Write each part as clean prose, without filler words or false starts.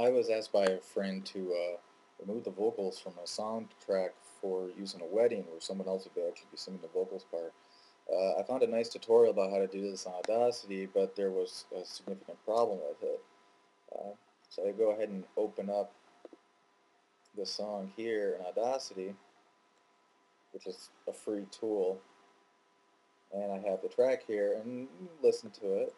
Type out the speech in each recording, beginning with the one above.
I was asked by a friend to remove the vocals from a soundtrack for use in a wedding where someone else would actually be singing the vocals part. I found a nice tutorial about how to do this on Audacity, but there was a significant problem with it. So I go ahead and open up the song here in Audacity, which is a free tool, and I have the track here and listen to it.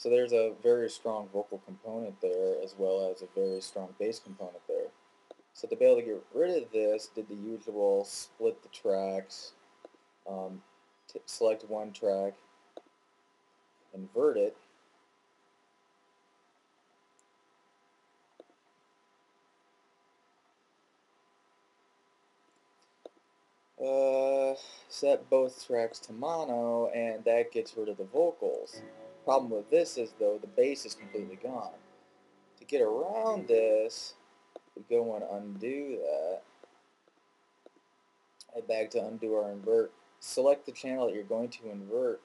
So there's a very strong vocal component there, as well as a very strong bass component there. So to be able to get rid of this, did the usual split the tracks, select one track, invert it, set both tracks to mono, and that gets rid of the vocals. Problem with this is, though, the bass is completely gone. To get around this, we go and undo that. Head back to undo our invert. Select the channel that you're going to invert.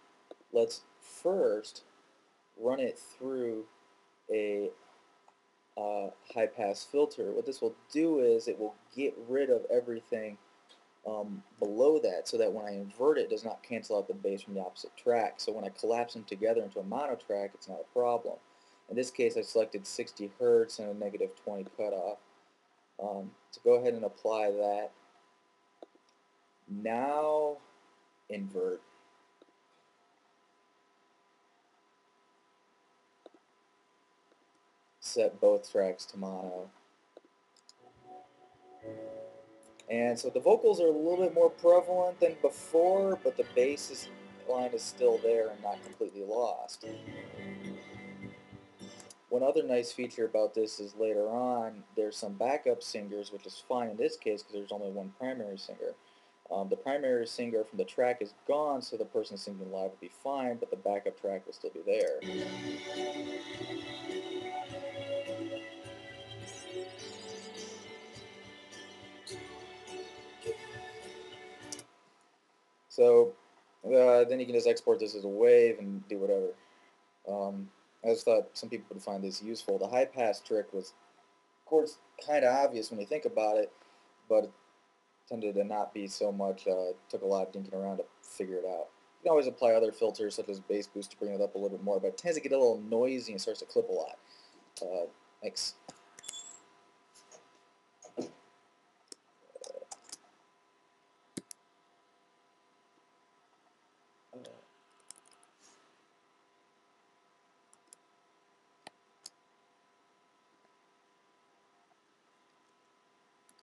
Let's first run it through a high-pass filter. What this will do is it will get rid of everything below that, so that when I invert it, it does not cancel out the bass from the opposite track. So when I collapse them together into a mono track, it's not a problem. In this case, I selected 60 Hz and a -20 cutoff. So go ahead and apply that. Now invert. Set both tracks to mono. And so the vocals are a little bit more prevalent than before, but the bass line is still there and not completely lost. One other nice feature about this is later on, there's some backup singers, which is fine in this case because there's only one primary singer. The primary singer from the track is gone, so the person singing live will be fine, but the backup track will still be there. So then you can just export this as a wave and do whatever. I just thought some people would find this useful. The high pass trick was, of course, kind of obvious when you think about it, but it tended to not be so much. Took a lot of dinking around to figure it out. You can always apply other filters such as bass boost to bring it up a little bit more, but it tends to get a little noisy and starts to clip a lot. Thanks.